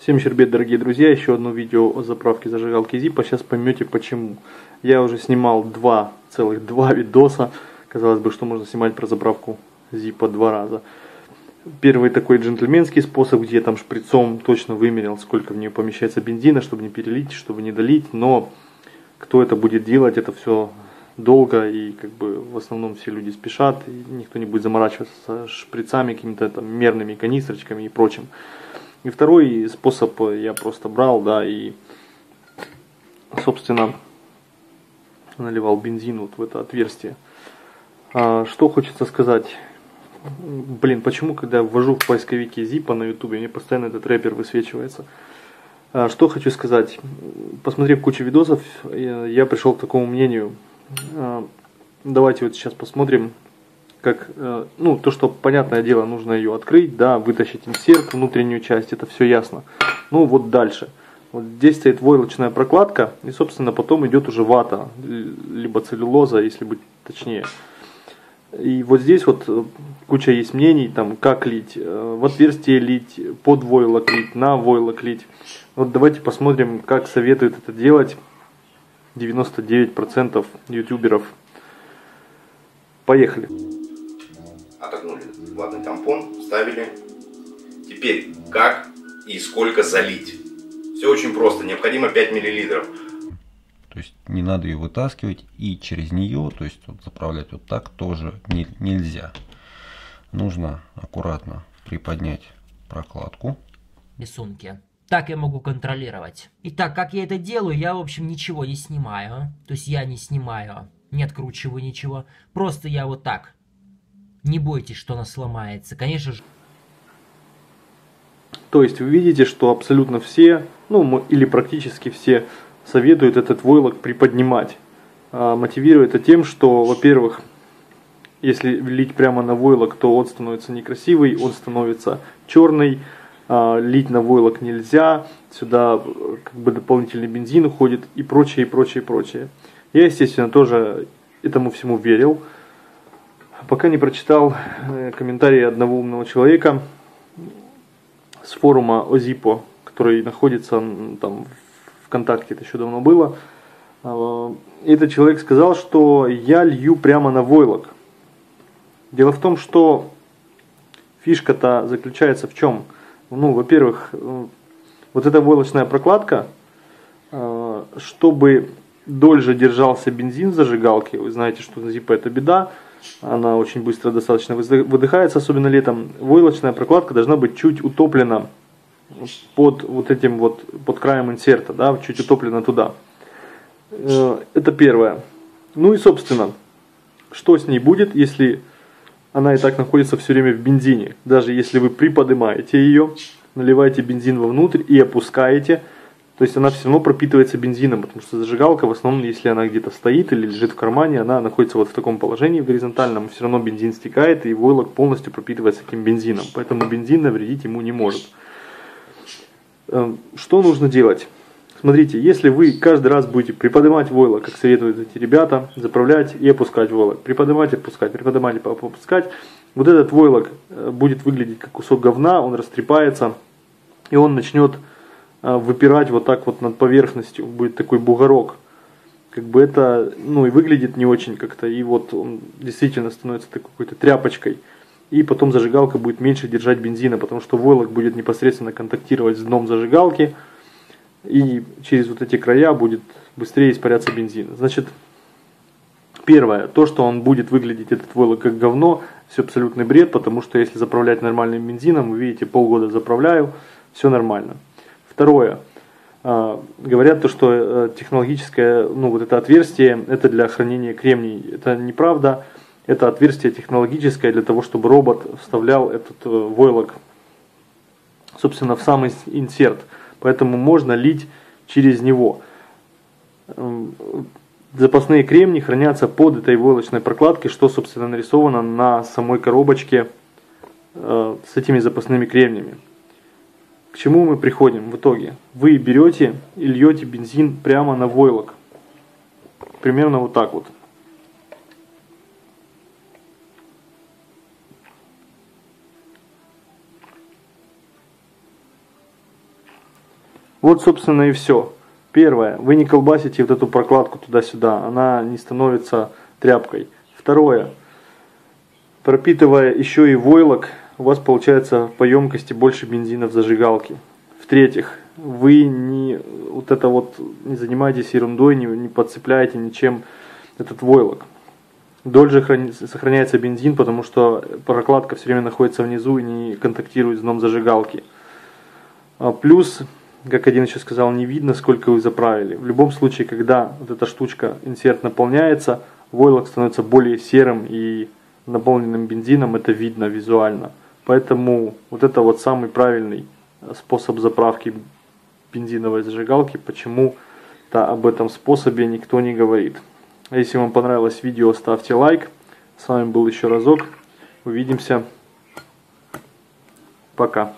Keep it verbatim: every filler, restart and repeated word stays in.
Всем щербет, дорогие друзья, еще одно видео о заправке зажигалки Zippo. Сейчас поймете почему. Я уже снимал два, целых два видоса. Казалось бы, что можно снимать про заправку Zippo два раза. Первый такой джентльменский способ, где я там шприцом точно вымерил, сколько в нее помещается бензина, чтобы не перелить, чтобы не долить. Но кто это будет делать, это все долго, и как бы в основном все люди спешат, и никто не будет заморачиваться шприцами, какими-то там мерными канистрочками и прочим. И второй способ я просто брал, да, и, собственно, наливал бензин вот в это отверстие. А что хочется сказать? Блин, почему, когда я ввожу в поисковике Zippo на YouTube, мне постоянно этот рэпер высвечивается? А что хочу сказать? Посмотрев кучу видосов, я пришел к такому мнению. А давайте вот сейчас посмотрим. Как, ну, то, что, понятное дело, нужно ее открыть, да, вытащить инсерт, внутреннюю часть, это все ясно. Ну, вот дальше. Вот здесь стоит войлочная прокладка, и, собственно, потом идет уже вата, либо целлюлоза, если быть точнее. И вот здесь вот куча есть мнений, там, как лить, в отверстие лить, под войлок лить, на войлок лить. Вот давайте посмотрим, как советуют это делать девяносто девять процентов ютуберов. Поехали. Отогнули ватный тампон, вставили. Теперь как и сколько залить. Все очень просто. Необходимо пять миллилитров. То есть не надо ее вытаскивать и через нее, то есть вот, заправлять вот так тоже не, нельзя. Нужно аккуратно приподнять прокладку. Рисунки. Так я могу контролировать. И так как я это делаю, я в общем ничего не снимаю. То есть я не снимаю, не откручиваю ничего. Просто я вот так. Не бойтесь, что она сломается, конечно же. То есть вы видите, что абсолютно все, ну или практически все, советуют этот войлок приподнимать. А, мотивируя это тем, что, во-первых, если лить прямо на войлок, то он становится некрасивый, он становится черный. А, лить на войлок нельзя, сюда как бы дополнительный бензин уходит и прочее, и прочее, и прочее. Я, естественно, тоже этому всему верил. Пока не прочитал комментарии одного умного человека с форума ОЗИПО, который находится там ВКонтакте, это еще давно было. Этот человек сказал, что я лью прямо на войлок. Дело в том, что фишка-то заключается в чем? Ну, во-первых, вот эта войлочная прокладка, чтобы дольше держался бензин в зажигалке, вы знаете, что на Zippo это беда, она очень быстро достаточно выдыхается, особенно летом. Войлочная прокладка должна быть чуть утоплена под вот этим вот, под краем инсерта, да, чуть утоплена туда. Это первое. Ну и собственно, что с ней будет, если она и так находится все время в бензине? Даже если вы приподнимаете ее, наливаете бензин вовнутрь и опускаете, то есть она все равно пропитывается бензином, потому что зажигалка в основном, если она где-то стоит или лежит в кармане, она находится вот в таком положении, в горизонтальном, и все равно бензин стекает, и войлок полностью пропитывается этим бензином. Поэтому бензин навредить ему не может. Что нужно делать? Смотрите, если вы каждый раз будете приподнимать войлок, как советуют эти ребята, заправлять и опускать войлок, приподнимать, опускать, приподнимать, опускать, вот этот войлок будет выглядеть как кусок говна, он растрепается, и он начнет выпирать вот так вот над поверхностью, будет такой бугорок, как бы это, ну и выглядит не очень как-то, и вот он действительно становится такой какой-то тряпочкой, и потом зажигалка будет меньше держать бензина, потому что войлок будет непосредственно контактировать с дном зажигалки, и через вот эти края будет быстрее испаряться бензин. Значит, первое, то, что он будет выглядеть, этот войлок, как говно, все абсолютный бред, потому что если заправлять нормальным бензином, вы видите, полгода заправляю, все нормально. Второе. Говорят то, что технологическое, ну вот это отверстие, это для хранения кремний. Это неправда. Это отверстие технологическое для того, чтобы робот вставлял этот войлок, собственно, в сам инсерт. Поэтому можно лить через него. Запасные кремни хранятся под этой войлочной прокладкой, что, собственно, нарисовано на самой коробочке с этими запасными кремнями. К чему мы приходим в итоге? Вы берете и льете бензин прямо на войлок. Примерно вот так вот. Вот, собственно, и все. Первое, вы не колбасите вот эту прокладку туда-сюда, она не становится тряпкой. Второе, пропитывая еще и войлок, у вас получается по емкости больше бензина в зажигалке. В-третьих, вы не, вот это вот, не занимаетесь ерундой, не, не подцепляете ничем этот войлок. Дольше храни, сохраняется бензин, потому что прокладка все время находится внизу и не контактирует с дном зажигалки. А плюс, как один еще сказал, не видно, сколько вы заправили. В любом случае, когда вот эта штучка, инсерт, наполняется, войлок становится более серым и наполненным бензином, это видно визуально. Поэтому вот это вот самый правильный способ заправки бензиновой зажигалки. Почему-то об этом способе никто не говорит. Если вам понравилось видео, ставьте лайк. С вами был еще разок. Увидимся. Пока.